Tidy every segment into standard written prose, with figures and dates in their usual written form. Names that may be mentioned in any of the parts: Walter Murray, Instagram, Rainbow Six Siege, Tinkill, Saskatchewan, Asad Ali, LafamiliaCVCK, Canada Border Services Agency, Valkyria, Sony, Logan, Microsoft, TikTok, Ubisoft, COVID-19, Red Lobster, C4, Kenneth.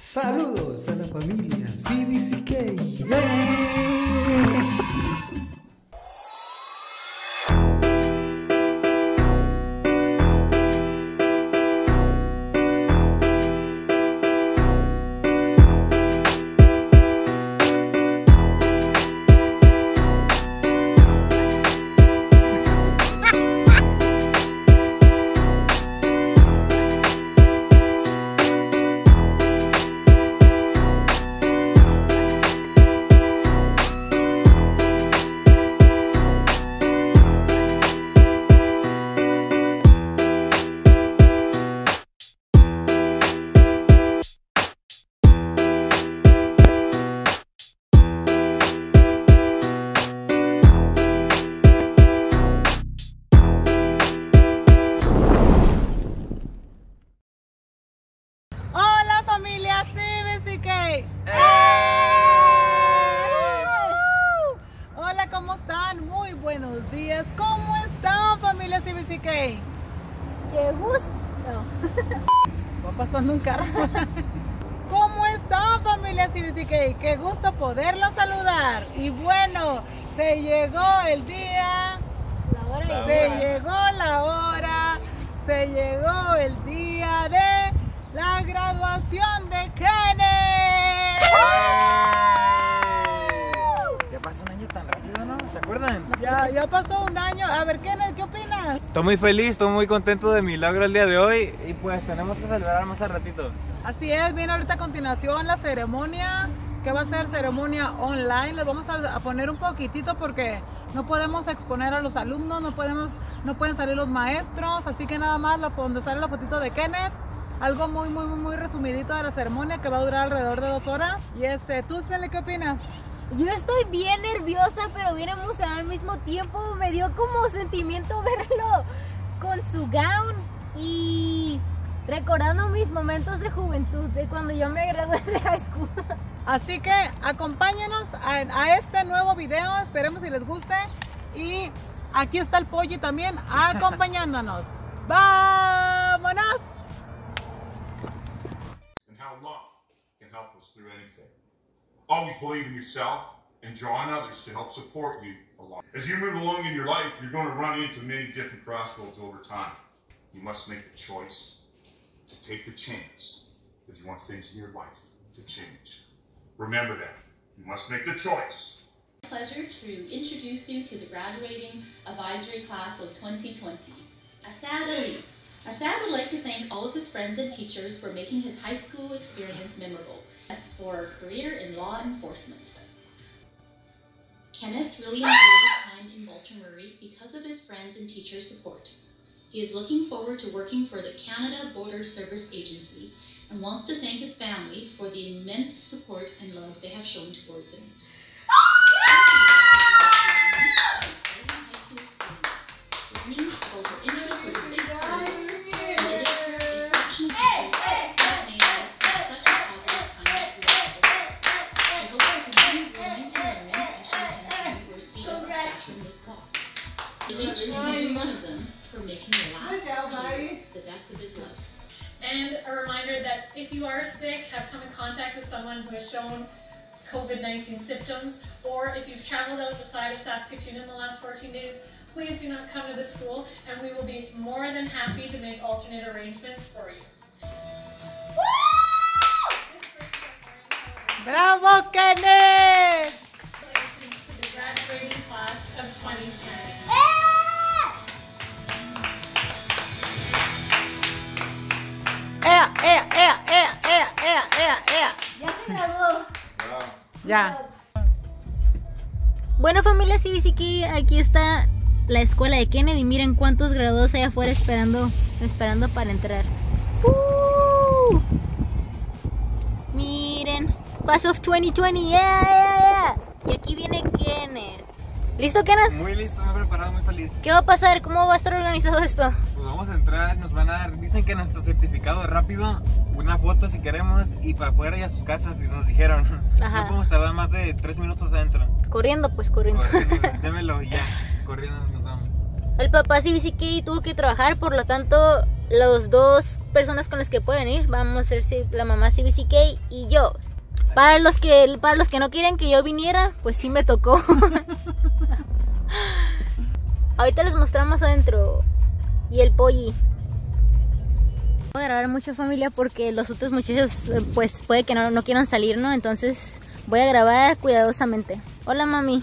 Saludos a la familia CVCK. Buenos días, ¿cómo están, familia CVCK? ¡Qué gusto! Va pasando un carro. ¿Cómo están, familia CVCK? ¡Qué gusto poderlos saludar! Y bueno, se llegó el día, se llegó el día de la graduación de Kenneth. Ya pasó un año. A ver, Kenneth, ¿qué opinas? Estoy muy feliz, estoy muy contento de mi logro el día de hoy. Y pues tenemos que celebrar más al ratito. Así es, viene ahorita a continuación la ceremonia, que va a ser ceremonia online. Les vamos a poner un poquitito porque no podemos exponer a los alumnos, no pueden salir los maestros. Así que nada más donde sale la fotito de Kenneth. Algo muy resumidito de la ceremonia, que va a durar alrededor de 2 horas. Y ¿tú, Cele, qué opinas? Yo estoy bien nerviosa, pero bien emocionada al mismo tiempo. Me dio como sentimiento verlo con su gown y recordando mis momentos de juventud, de cuando yo me gradué de high school. Así que acompáñenos a este nuevo video, esperemos si les guste. Y aquí está el Polly también acompañándonos. ¡Vámonos! Always believe in yourself and draw on others to help support you along. As you move along in your life, you're going to run into many different crossroads over time. You must make the choice to take the chance if you want things in your life to change. Remember that. You must make the choice. Pleasure to introduce you to the graduating advisory class of 2020. Asad Ali. Asad would like to thank all of his friends and teachers for making his high school experience memorable. As for a career in law enforcement. Kenneth really enjoyed his time in Walter Murray because of his friends and teacher support. He is looking forward to working for the Canada Border Services Agency and wants to thank his family for the immense support and love they have shown towards him. And a reminder that if you are sick, have come in contact with someone who has shown COVID-19 symptoms, or if you've traveled outside of Saskatchewan in the last 14 days, please do not come to the school, and we will be more than happy to make alternate arrangements for you. Bravo, Kenneth! Congratulations to the graduating class of 2020. Ya se graduó. Ya. Bueno, familia CVCK, aquí está la escuela de Kenneth y miren cuántos graduados hay afuera esperando para entrar. Miren, class of 2020. Y aquí viene Kenneth. ¿Listo, Kenneth? Muy listo, muy preparado, muy feliz. ¿Qué va a pasar? ¿Cómo va a estar organizado esto? Pues vamos a entrar, nos van a dar, dicen que nuestro certificado rápido, una foto si queremos y para poder ir a sus casas, nos dijeron. Ajá. No podemos tardar más de 3 minutos adentro. Corriendo, pues, corriendo. Démelo ya, corriendo nos vamos. El papá sí que tuvo que trabajar, por lo tanto, las dos personas con las que pueden ir, vamos a ser la mamá CVCK y yo. Para los que no quieren que yo viniera, pues sí me tocó. Ahorita les mostramos adentro. Y el polli. Voy a grabar mucho, familia, porque los otros muchachos pues puede que no quieran salir, ¿no? Entonces voy a grabar cuidadosamente. Hola, mami.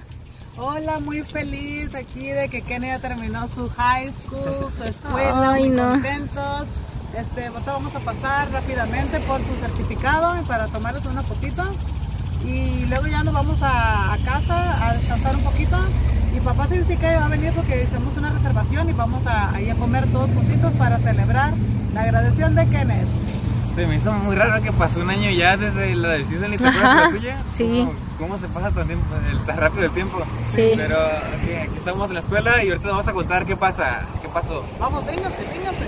Hola, muy feliz aquí de que Kenneth ya terminó su high school, su escuela. Ay, muy contentos. Ahorita vamos a pasar rápidamente por su certificado para tomarles una fotito y luego ya nos vamos a casa a descansar un poquito. Y papá se dice que va a venir porque hicimos una reservación y vamos a comer todos juntitos para celebrar la graduación de Kenneth. Se me hizo muy raro que pasó un año ya desde la decisión y te acuerdas de la suya. Sí. ¿Cómo se pasa tan rápido el tiempo? Sí. Pero aquí estamos en la escuela y ahorita nos vamos a contar qué pasa, qué pasó. Vamos, véngase, véngase.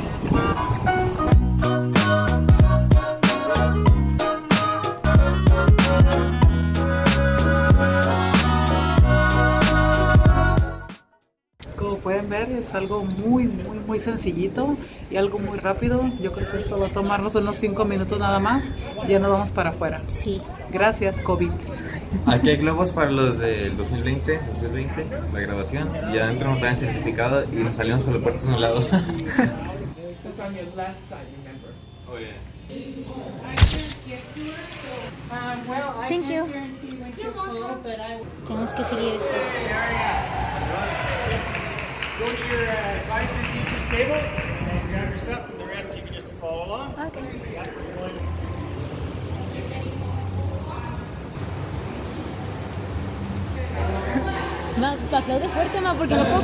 Pueden ver, es algo muy sencillito y algo muy rápido. Yo creo que esto va a tomarnos unos 5 minutos nada más y ya nos vamos para afuera. Sí. Gracias, COVID. Aquí hay globos para los del 2020, la graduación, y adentro nos traen certificado y nos salimos con los puertos a un lado. Thank you. Tenemos que seguir esto. Go to your advisor teacher's table and grab your stuff, and the rest you can just follow along. Okay. Ma, aplaude fuerte, ma, porque no puedo.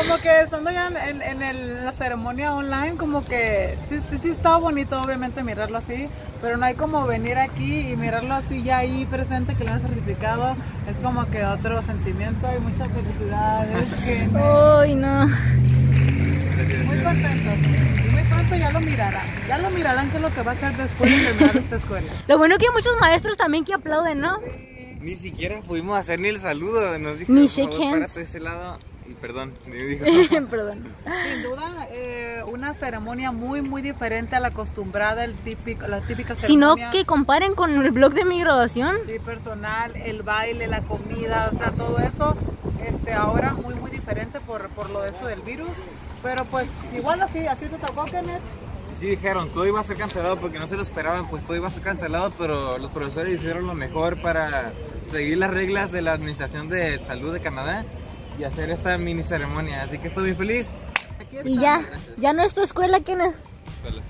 Como que estando ya en la ceremonia online, como que sí está bonito obviamente mirarlo así, pero no hay como venir aquí y mirarlo así ya ahí presente que lo han certificado, es como que otro sentimiento y muchas felicidades. Ay, no. Muy contento, muy pronto ya lo mirarán que es lo que va a hacer después de terminar esta escuela. Lo bueno que hay muchos maestros también que aplauden, ¿no? Sí. Ni siquiera pudimos hacer ni el saludo, nos dijo, ni shake hands. Ese lado. Perdón, me dijo. Perdón. Sin duda, una ceremonia muy diferente a la acostumbrada, la típica ceremonia. Sino que comparen con el blog de mi graduación. Sí, personal, el baile, la comida, o sea, todo eso. Ahora muy diferente por lo de eso del virus. Pero pues, igual así te tocó, Kenneth. Sí, dijeron, todo iba a ser cancelado porque no se lo esperaban, pues todo iba a ser cancelado, pero los profesores hicieron lo mejor para seguir las reglas de la Administración de Salud de Canadá y hacer esta mini ceremonia, así que estoy bien feliz. Aquí está. Y ya no es tu escuela, Kenneth.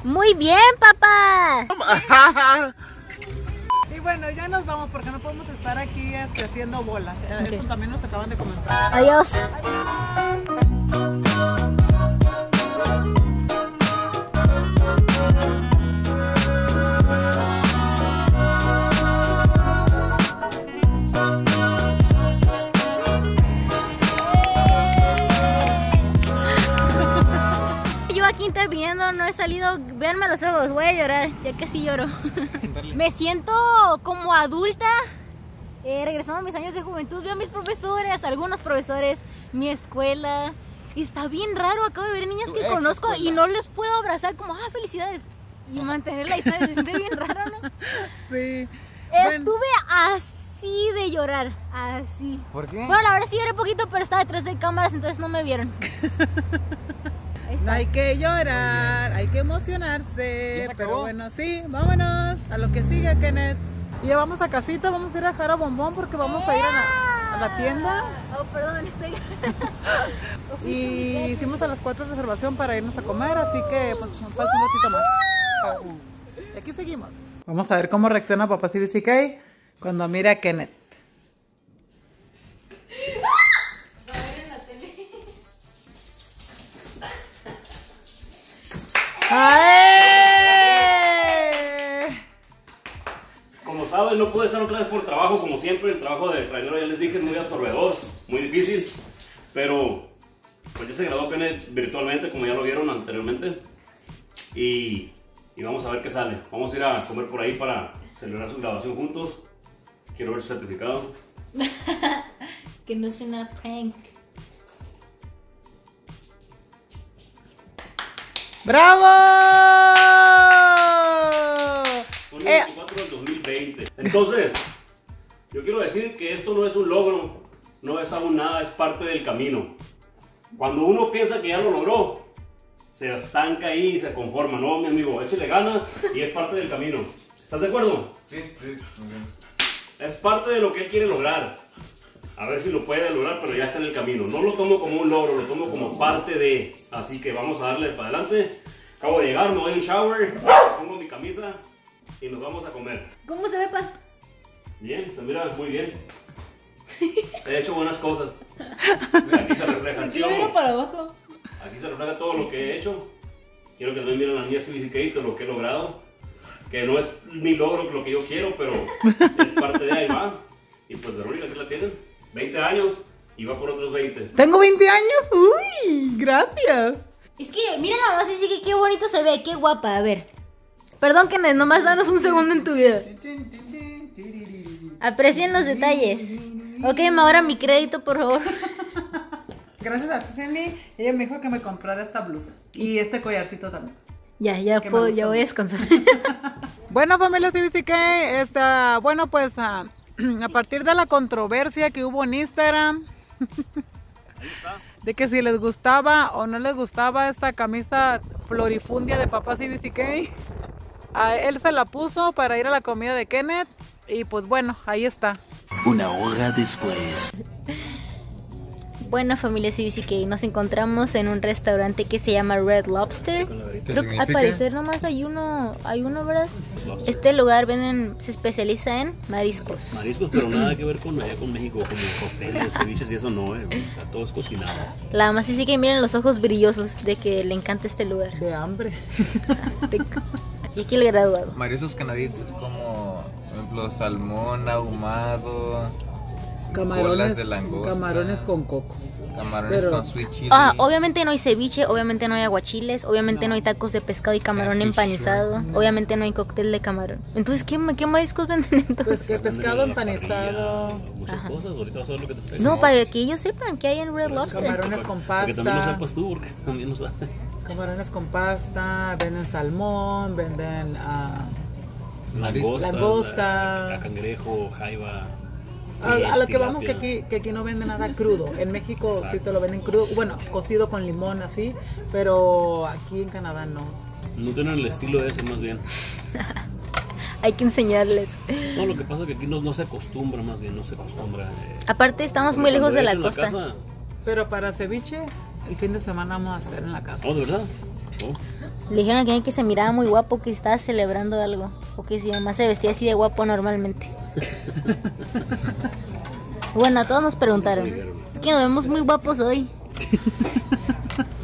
Muy bien, papá. Y bueno, ya nos vamos porque no podemos estar aquí haciendo bolas. Okay. Eso también nos acaban de comentar. Adiós. Adiós. Interviniendo, no he salido. Véanme los ojos, voy a llorar, ya casi lloro. Me siento como adulta, regresando a mis años de juventud. Veo a mis profesores, algunos profesores, mi escuela. Está bien raro, acabo de ver niñas que conozco y no les puedo abrazar como, ah, felicidades. Y mantener la distancia, se siente bien raro, ¿no? Sí. Estuve así de llorar, así. ¿Por qué? Bueno, la verdad sí lloré poquito, pero estaba detrás de cámaras, entonces no me vieron. No hay que llorar, hay que emocionarse, pero bueno, sí, vámonos a lo que sigue, Kenneth. Y ya vamos a casita, vamos a ir a dejar a Bombón porque vamos a ir a la tienda. Oh, perdón, estoy... Y hicimos a las 4 reservación para irnos a comer, así que pues nos falta un ratito más. Y aquí seguimos. Vamos a ver cómo reacciona papá CVCK cuando mira a Kenneth. ¡Ay! Como saben, no pude estar otra vez por trabajo, como siempre. El trabajo de trailero, ya les dije, es muy absorbedor, muy difícil. Pero pues ya se graduó Kenneth virtualmente, como ya lo vieron anteriormente. Y vamos a ver qué sale. Vamos a ir a comer por ahí para celebrar su graduación juntos. Quiero ver su certificado. Que no sea una prank. ¡Bravo! Son 24 del 2020. Entonces, yo quiero decir que esto no es un logro, no es aún nada, es parte del camino. Cuando uno piensa que ya lo logró, se estanca ahí y se conforma. No, mi amigo, échale ganas y es parte del camino. ¿Estás de acuerdo? Sí, sí. Es parte de lo que él quiere lograr. A ver si lo puede lograr, pero ya está en el camino. No lo tomo como un logro, lo tomo como parte de. Así que vamos a darle para adelante. Acabo de llegar, me doy un shower, pongo mi camisa y nos vamos a comer. ¿Cómo se ve, pa? Bien, te miras muy bien. He hecho buenas cosas. Mira, aquí se refleja. Yo miro para abajo. Aquí se refleja todo lo que he hecho. Quiero que también miren a mí ese bicicleta, lo que he logrado. Que no es mi logro, lo que yo quiero, pero es parte de ahí va. Y pues Verónica, aquí la tienen. 20 años y va por otros 20. ¿Tengo 20 años? ¡Uy! ¡Gracias! Es que, mira nada más, así que qué bonito se ve, qué guapa. A ver. Perdón, Kenneth, nomás danos un segundo en tu video. Aprecien los detalles. Ok, ahora mi crédito, por favor. Gracias a Tiffany, ella me dijo que me comprara esta blusa y este collarcito también. Ya puedo, ya voy a descansar. Bueno, familia CVCK, bueno, pues a partir de la controversia que hubo en Instagram de que si les gustaba o no les gustaba esta camisa florifundia de papá CVCK, a él se la puso para ir a la comida de Kenneth y pues bueno, ahí está. Una hora después. Bueno, familia CVCK, nos encontramos en un restaurante que se llama Red Lobster. Creo que al parecer nomás hay uno, ¿verdad? Lobster. Este lugar se especializa en mariscos. Mariscos, pero nada que ver con allá con México, como cócteles, ceviches y eso no, está todo es cocinado. La más CVCK, miren los ojos brillosos de que le encanta este lugar. De hambre. Y aquí el graduado. Mariscos canadienses como, por ejemplo, salmón ahumado. Camarones, de langosta, camarones con coco, camarones pero, con sweet chili. Ah, obviamente no hay ceviche, obviamente no hay aguachiles, obviamente no hay tacos de pescado y camarón empanizado, obviamente no hay cóctel de camarón. Entonces, ¿qué mariscos venden entonces? Pues pescado empanizado, parrilla, muchas cosas. Ahorita vas a ver lo que te ofrecen. No, para que ellos sepan que hay en Red Lobster. Camarones con pasta. Que también lo sepas tú, porque también lo sabes. Camarones con pasta, venden salmón, venden langosta, cangrejo, jaiba. A lo que vamos que aquí no venden nada crudo. En México exacto. Sí te lo venden crudo, bueno, cocido con limón así, pero aquí en Canadá no. No tienen el estilo de eso más bien. Hay que enseñarles. No, lo que pasa es que aquí no se acostumbra más bien, no se acostumbra. Aparte estamos muy lejos de la costa. Casa. Pero para ceviche, el fin de semana vamos a hacer en la casa. Oh, ¿de verdad? Oh. Le dijeron que se miraba muy guapo, que estaba celebrando algo. O que si además se vestía así de guapo normalmente. Bueno, a todos nos preguntaron. Es que nos vemos muy guapos hoy.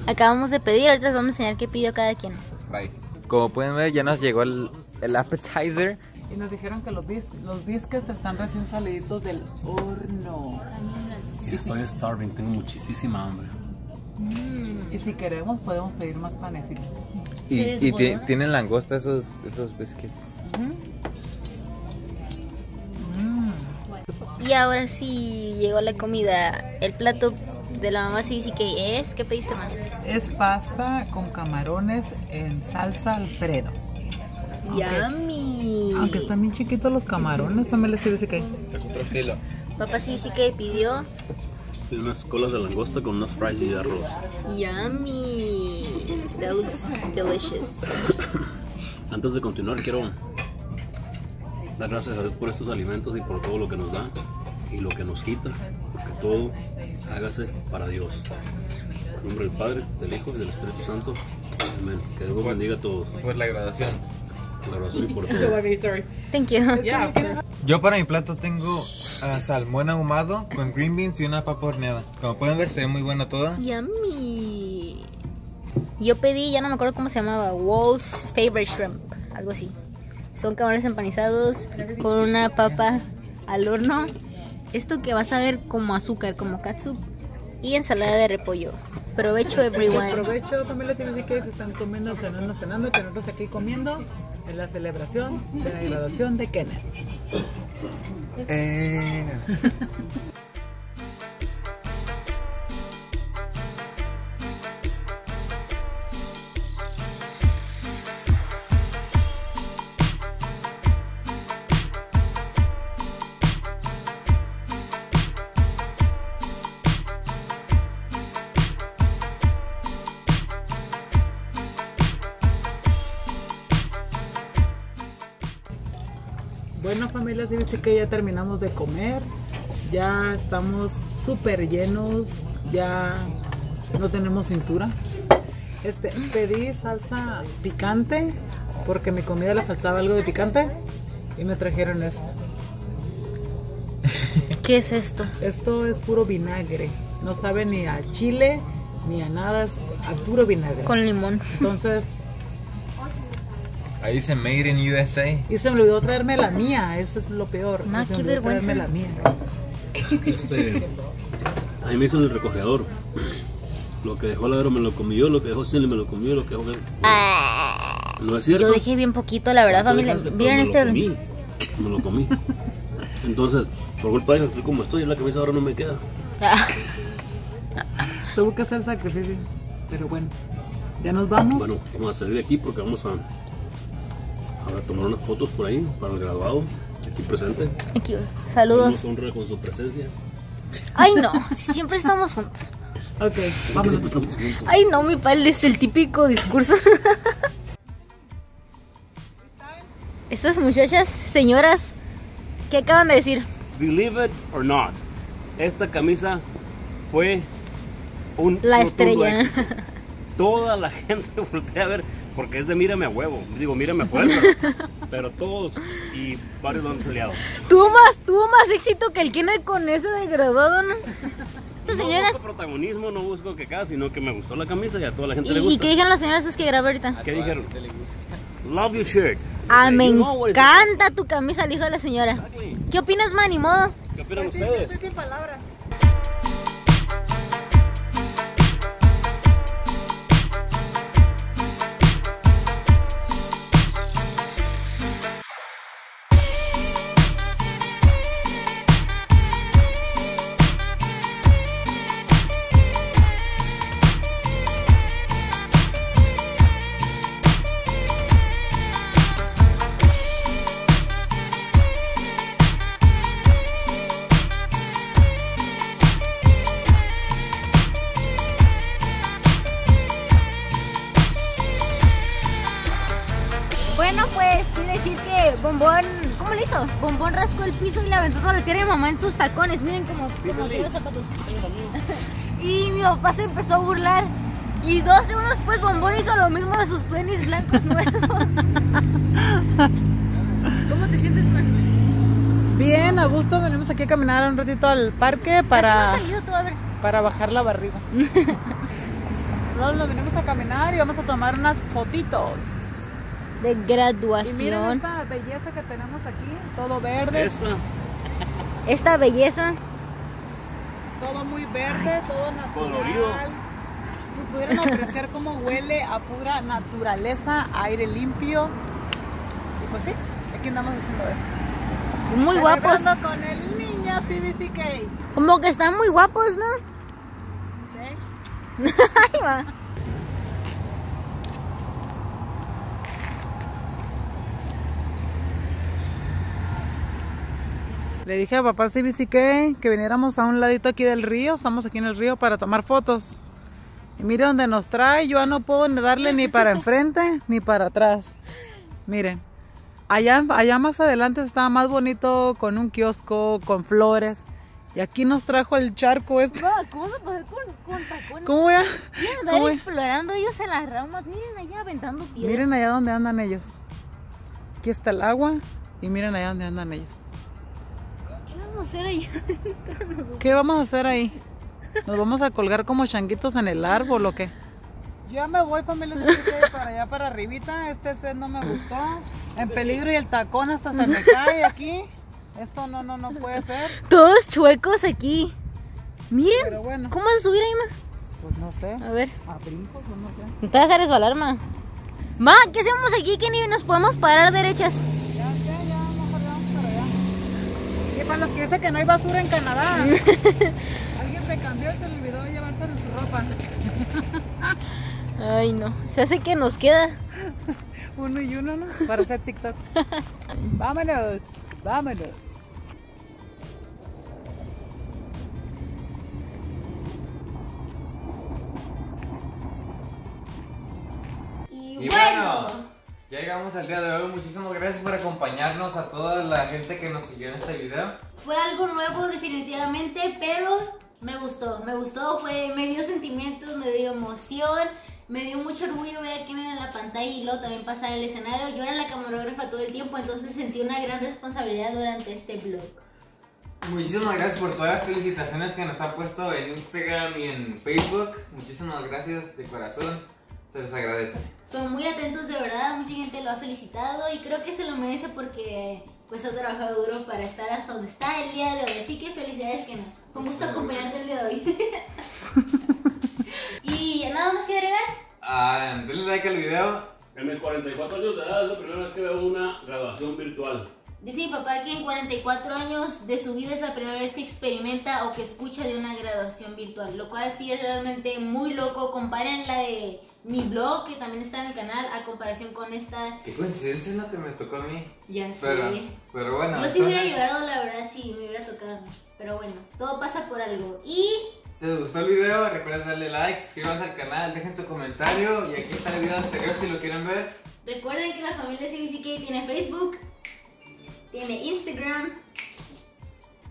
Acabamos de pedir, ahorita les vamos a enseñar qué pidió cada quien. Bye. Como pueden ver, ya nos llegó el appetizer. Y nos dijeron que los biscuits están recién saliditos del horno. Y estoy starving, tengo muchísima hambre. Y si queremos podemos pedir más panecitos. Y tienen langosta esos biscuits. Y ahora sí llegó la comida. El plato de la mamá CVCK es, ¿qué pediste, mamá? Es pasta con camarones en salsa Alfredo. Yummy. Aunque están bien chiquitos los camarones, familia CVCK. Es otro estilo. Papá CVCK pidió unas colas de langosta con unas fries y arroz. Yummy. That looks delicious. Antes de continuar quiero dar gracias a Dios por estos alimentos y por todo lo que nos da y lo que nos quita, porque todo hágase para Dios. En nombre del Padre, del Hijo y del Espíritu Santo. Amén. Que Dios bendiga a todos. Por la graduación. La graduación y por todo. Thank you. Yeah. Yo para mi plato tengo salmón ahumado con green beans y una papa horneada. Como pueden ver, se ve muy buena toda. Yummy. Yo pedí, ya no me acuerdo cómo se llamaba, Walt's Favorite Shrimp, algo así. Son camarones empanizados con una papa al horno. Esto que vas a ver como azúcar, como catsup. Y ensalada de repollo. Provecho, everyone. Provecho, también la tienes que se están comiendo, cenando, cenando. Que nosotros aquí comiendo en la celebración de la graduación de Kenneth. Bueno, familia, dice que ya terminamos de comer, ya estamos súper llenos, ya no tenemos cintura. Pedí salsa picante porque a mi comida le faltaba algo de picante y me trajeron esto. ¿Qué es esto? Esto es puro vinagre, no sabe ni a chile ni a nada, es a puro vinagre. Con limón. Entonces... ahí dice Made in USA. Y se me olvidó traerme la mía, eso es lo peor. Ma, qué vergüenza. Traerme la mía. A mí me hizo el recogedor. Lo que dejó la Vero me lo comí yo, lo que dejó Cindy me lo comí yo, lo que dejó... ¿No es cierto? Yo dejé bien poquito, la verdad, familia. Miren este... me lo comí. Entonces, por culpa de eso, estoy como estoy, la camisa ahora no me queda. Tengo que hacer sacrificio, pero bueno. Ya nos vamos. Bueno, vamos a salir de aquí porque vamos a... a tomar unas fotos por ahí para el graduado aquí presente. Aquí, saludos. Nos honra con su presencia. Ay, no, siempre estamos juntos. Ok, vamos. Ay, no, mi padre es el típico discurso. Estas muchachas, señoras, ¿qué acaban de decir? Believe it or not, esta camisa fue un la estrella. Éxito. Toda la gente voltea a ver. Porque es de mírame a huevo, digo mírame a fuerza, pero todos y varios lo han soleado. Tuvo más éxito que el Kenneth con eso de graduado, ¿no? No señoras... busco protagonismo, no busco que cada, sino que me gustó la camisa y a toda la gente le gusta. ¿Y qué dijeron las señoras es que grabé ahorita? ¿Qué dijeron? Love your shirt. Ah, me encanta tu camisa, le dijo la señora. Exactly. ¿Qué opinas, man? Ni modo. ¿Qué opinan ustedes? Estoy sin palabras. Bombón, ¿cómo le hizo? Bombón rascó el piso y la aventó toda la tierra de mamá en sus tacones. Miren cómo tiró los zapatos. Y mi papá se empezó a burlar. Y 2 segundos después Bombón hizo lo mismo de sus tenis blancos nuevos. ¿Cómo te sientes, man? Bien, a gusto. Venimos aquí a caminar un ratito al parque para... ¿Has salido tú? A ver. Para bajar la barriga. Nos venimos a caminar y vamos a tomar unas fotitos de graduación. Y miren esta belleza que tenemos aquí, todo verde. Esta belleza. Todo muy verde, ay, todo natural. Colorido. Si pudieran apreciar cómo huele a pura naturaleza, aire limpio. Y pues sí, aquí andamos haciendo eso. Muy guapos. Con el niño CVCK. Como que están muy guapos, ¿no? Sí. Ahí va. Le dije a papá CVCK que viniéramos a un ladito aquí del río. Estamos aquí en el río para tomar fotos. Y mire dónde nos trae. Yo no puedo darle ni para enfrente ni para atrás. Miren, allá más adelante está más bonito con un kiosco, con flores. Y aquí nos trajo el charco este. ¿Cómo se pasó con tacones? ¿Cómo voy a andar explorando ellos en las ramas? Miren allá aventando piedras. Miren allá donde andan ellos. Aquí está el agua y miren allá donde andan ellos. ¿Qué vamos a hacer ahí? ¿Nos vamos a colgar como changuitos en el árbol o qué? Ya me voy, familia, para allá, para arribita. Este set no me gustó. En peligro y el tacón hasta se me cae aquí. Esto no puede ser. Todos chuecos aquí. Miren, bueno. ¿Cómo vas a subir ahí, ma? Pues no sé. A ver. A brincos, pues no sé. Te vas a resbalar, ma. Ma, ¿qué hacemos aquí? Que ni nos podemos parar derechas. Ya, mejor vamos para allá. Y para los que dicen que no hay basura en Canadá. Alguien se cambió y se le olvidó llevarse en su ropa. Ay, no. Se hace que nos queda. Uno y uno, ¿no? Para hacer TikTok. Vámonos. Vámonos. Y bueno, ya llegamos al día de hoy. Muchísimas gracias por acompañarnos, a toda la gente que nos siguió en este video. Fue algo nuevo definitivamente, pero me gustó, me dio sentimientos, me dio emoción. Me dio mucho orgullo ver a Kenneth en la pantalla y luego también pasar el escenario. Yo era la camarógrafa todo el tiempo, entonces sentí una gran responsabilidad durante este vlog. Muchísimas gracias por todas las felicitaciones que nos ha puesto en Instagram y en Facebook. Muchísimas gracias de corazón, se les agradece. Son muy atentos de verdad, mucha gente lo ha felicitado y creo que se lo merece porque pues ha trabajado duro para estar hasta donde está el día de hoy. Así que felicidades, Kenneth. Fue un gusto acompañarte el día de hoy. ¿Y nada más que agregar? Denle like al video. En mis 44 años de edad es la primera vez que veo una graduación virtual. Dice mi papá que en 44 años de su vida es la primera vez que experimenta o que escucha de una graduación virtual, lo cual sí es realmente muy loco. Comparen la de mi blog, que también está en el canal, a comparación con esta. Qué coincidencia es lo que me tocó a mí. Ya sé. Pero bueno. Yo sí hubiera ayudado, la verdad, sí, me hubiera tocado. Pero bueno, todo pasa por algo. Y si les gustó el video, recuerden darle like, suscríbanse al canal, dejen su comentario. Y aquí está el video anterior si lo quieren ver. Recuerden que la familia CVCK tiene Facebook, tiene Instagram,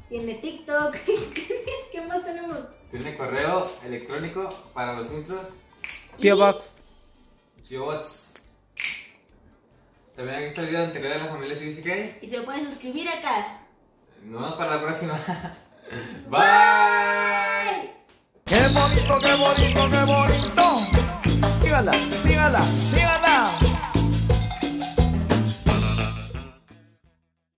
tiene TikTok. ¿Qué más tenemos? Tiene correo electrónico para los intros. P.O. Box. También aquí está el video anterior de la familia CVCK. Y se lo pueden suscribir acá. Nos vemos para la próxima. Bye. Qué bonito, qué bonito, qué bonito. Sígala, sígala, sígala.